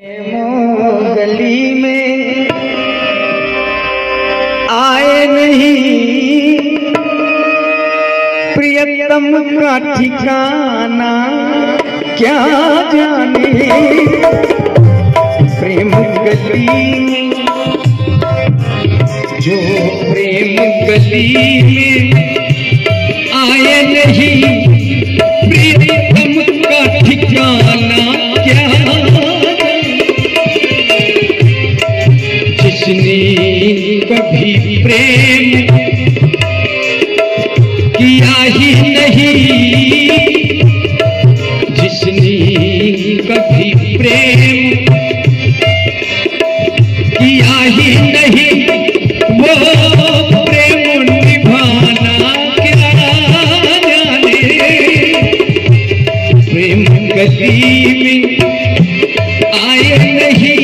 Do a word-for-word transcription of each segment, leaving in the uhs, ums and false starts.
गली में आए नहीं प्रियतम का ठिकाना क्या जाने। प्रेम गली में जो प्रेम गली में आए नहीं प्रियतम का ठिकाना क्या। कभी प्रेम किया ही नहीं जिसने, कभी प्रेम किया ही नहीं वो प्रेम निभाना क्या जाने। प्रेम कभी आए नहीं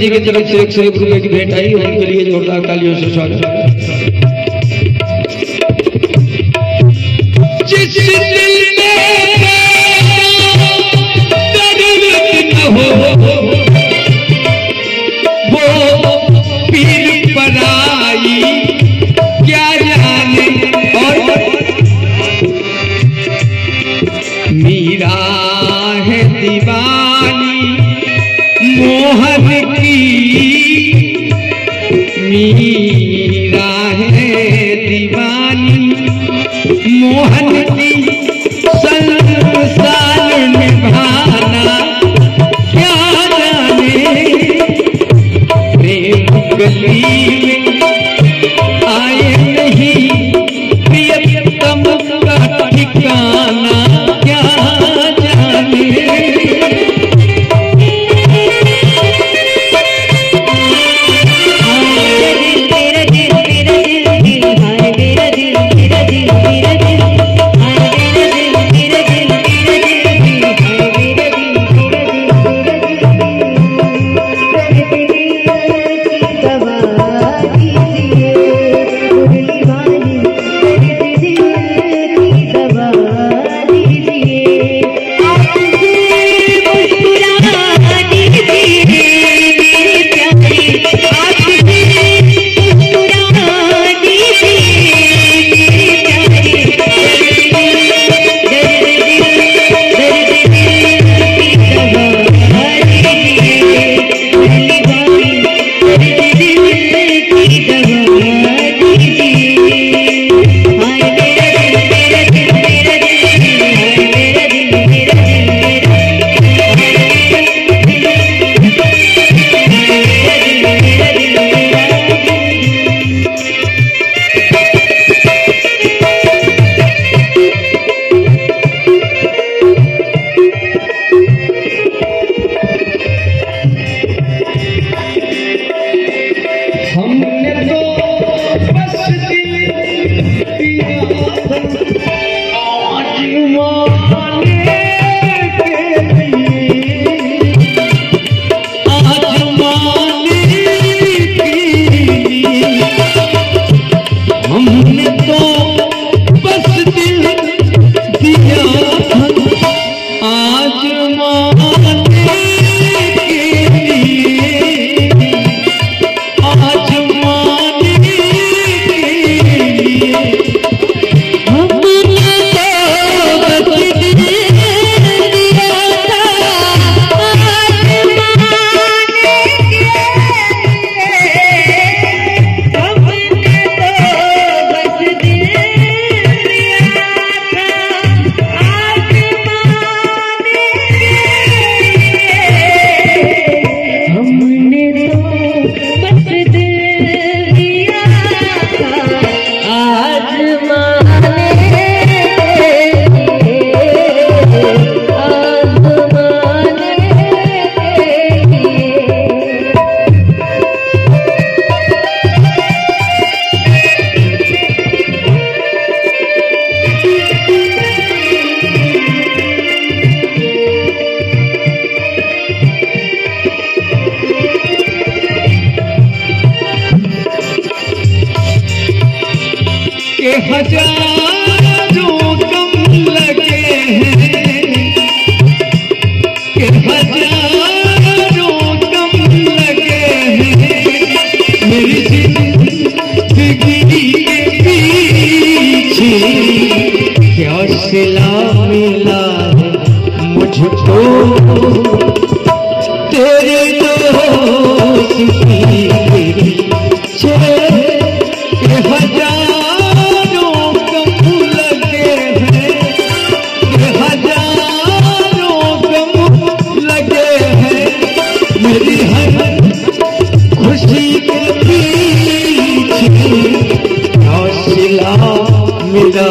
जी की तरफ से एक सौ एक रुपए की भेंट आई और उनके लिए जोरदार तालियों से स्वागत। जिस दिल में हो वो पीर पराई क्या जाने। और मीरा है दीवानी मोहन की, मीरा है दीवानी मोहन की संसार निभाना क्या जाने। प्रेम गली में आए नहीं प्रियतम का ठिकाना क्या जाने। हौसला मिला है मुझको तेरे दोस्त की मिला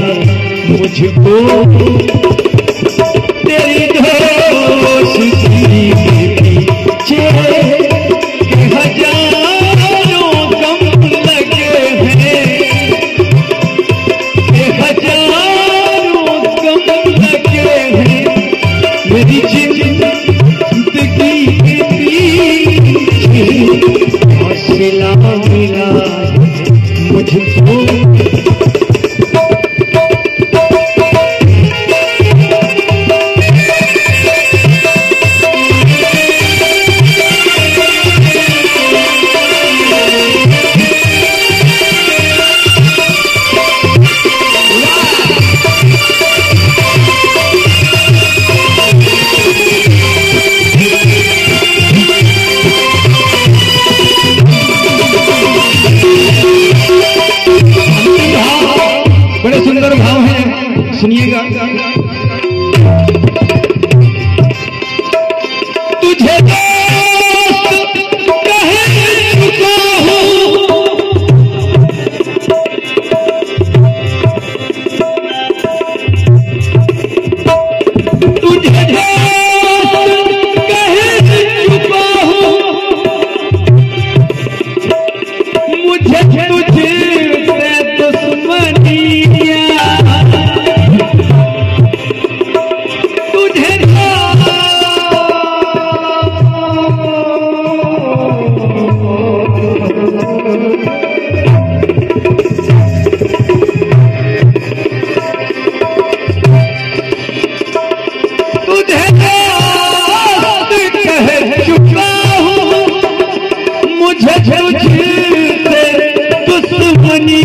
है मुझको तेरे मुझको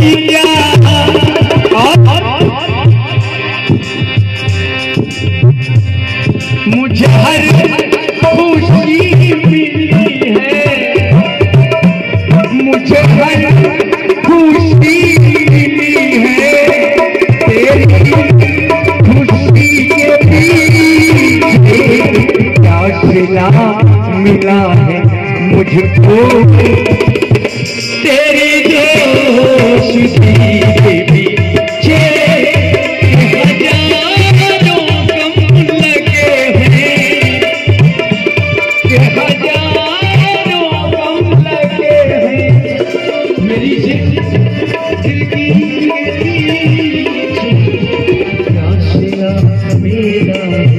मुझे हर खुशी मिली है, मुझे हर खुशी मिली है तेरी खुशी के पीछे क्या सिला मिला है मुझको तेरे दोस्ती के पीछे मेरा